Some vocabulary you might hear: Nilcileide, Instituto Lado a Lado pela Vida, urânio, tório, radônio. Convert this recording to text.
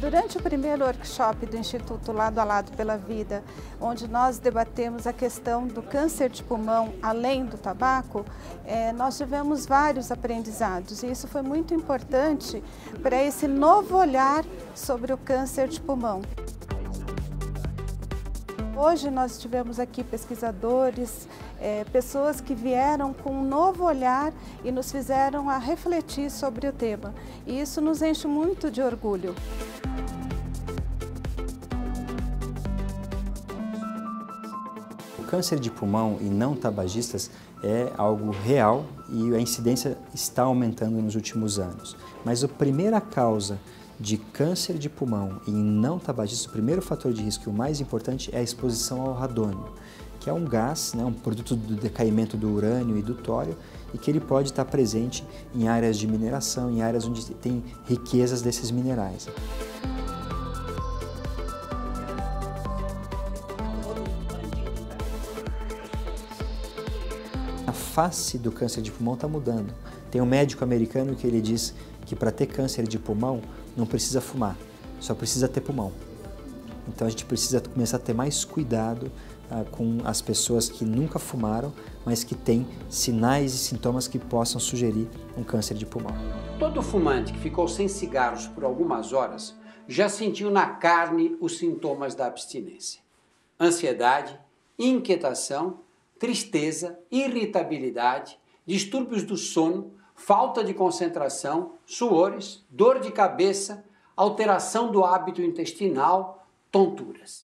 Durante o primeiro workshop do Instituto Lado a Lado pela Vida, onde nós debatemos a questão do câncer de pulmão além do tabaco, nós tivemos vários aprendizados e isso foi muito importante para esse novo olhar sobre o câncer de pulmão. Hoje nós tivemos aqui pesquisadores, pessoas que vieram com um novo olhar e nos fizeram a refletir sobre o tema. E isso nos enche muito de orgulho. O câncer de pulmão e não tabagistas é algo real e a incidência está aumentando nos últimos anos. Mas a primeira causa de câncer de pulmão e não tabagistas, o primeiro fator de risco e o mais importante é a exposição ao radônio, que é um gás, um produto do decaimento do urânio e do tório, e que ele pode estar presente em áreas de mineração, em áreas onde tem riquezas desses minerais. A face do câncer de pulmão está mudando. Tem um médico americano que ele diz que para ter câncer de pulmão não precisa fumar, só precisa ter pulmão. Então a gente precisa começar a ter mais cuidado com as pessoas que nunca fumaram, mas que têm sinais e sintomas que possam sugerir um câncer de pulmão. Todo fumante que ficou sem cigarros por algumas horas já sentiu na carne os sintomas da abstinência. Ansiedade, inquietação, tristeza, irritabilidade, distúrbios do sono, falta de concentração, suores, dor de cabeça, alteração do hábito intestinal, tonturas.